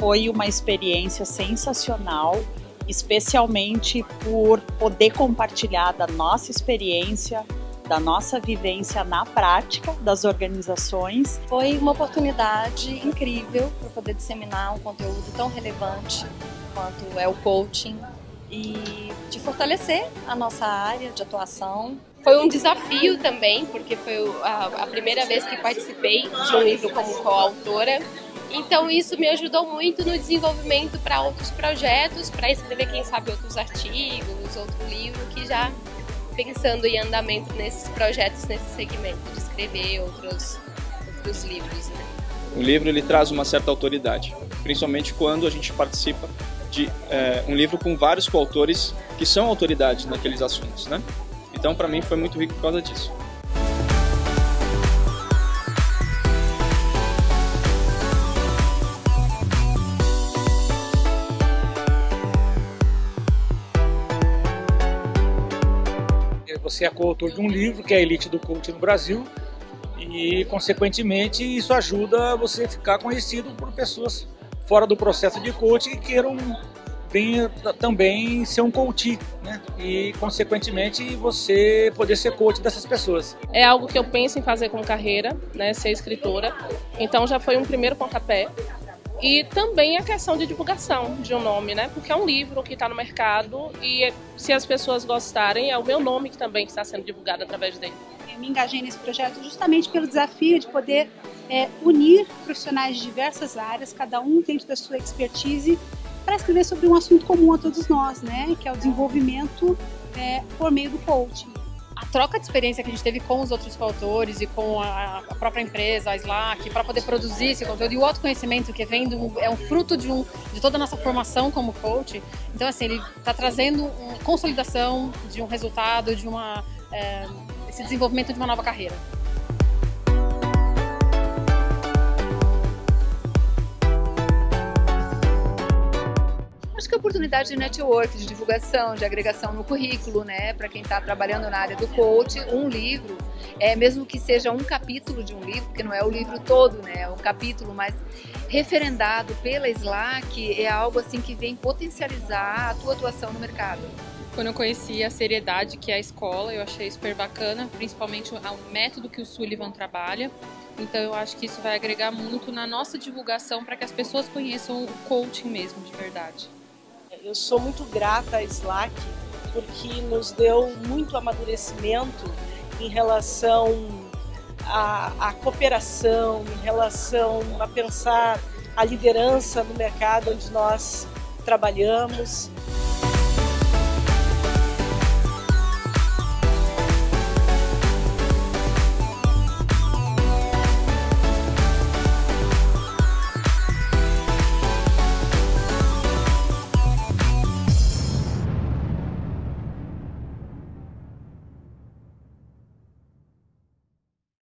foi uma experiência sensacional, especialmente por poder compartilhar da nossa experiência, da nossa vivência na prática das organizações. Foi uma oportunidade incrível para poder disseminar um conteúdo tão relevante quanto é o coaching e de fortalecer a nossa área de atuação. Foi um desafio também, porque foi a primeira vez que participei de um livro como coautora. Então isso me ajudou muito no desenvolvimento para outros projetos, para escrever, quem sabe, outros artigos, outro livro, que já pensando em andamento nesses projetos, nesse segmento, de escrever outros livros, né? O livro ele traz uma certa autoridade, principalmente quando a gente participa de um livro com vários coautores que são autoridades naqueles assuntos, né? Então, para mim, foi muito rico por causa disso. Você é coautor de um livro, que é A Elite do Coaching no Brasil, e, consequentemente, isso ajuda você a ficar conhecido por pessoas fora do processo de coaching que queiram também ser um coach, né? E, consequentemente, você poder ser coach dessas pessoas. É algo que eu penso em fazer como carreira, né? Ser escritora. Então já foi um primeiro pontapé. E também a questão de divulgação de um nome, né? Porque é um livro que está no mercado e se as pessoas gostarem, é o meu nome que também está sendo divulgado através dele. Eu me engajei nesse projeto justamente pelo desafio de poder unir profissionais de diversas áreas, cada um dentro da sua expertise, para escrever sobre um assunto comum a todos nós, né? Que é o desenvolvimento por meio do coaching. A troca de experiência que a gente teve com os outros coautores e com a própria empresa, a SLAC, para poder produzir esse conteúdo, e o autoconhecimento que vem é um fruto de toda a nossa formação como coach. Então, assim, ele está trazendo uma consolidação de um resultado, de esse desenvolvimento de uma nova carreira. Acho que a oportunidade de network, de divulgação, de agregação no currículo, né, para quem está trabalhando na área do coach, um livro, mesmo que seja um capítulo de um livro, que não é o livro todo, né, é um capítulo, mas referendado pela SLAC, é algo assim que vem potencializar a tua atuação no mercado. Quando eu conheci a seriedade que é a escola, eu achei super bacana, principalmente o método que o Sullivan trabalha. Então eu acho que isso vai agregar muito na nossa divulgação para que as pessoas conheçam o coaching mesmo, de verdade. Eu sou muito grata à SLAC porque nos deu muito amadurecimento em relação à cooperação, em relação a pensar a liderança no mercado onde nós trabalhamos.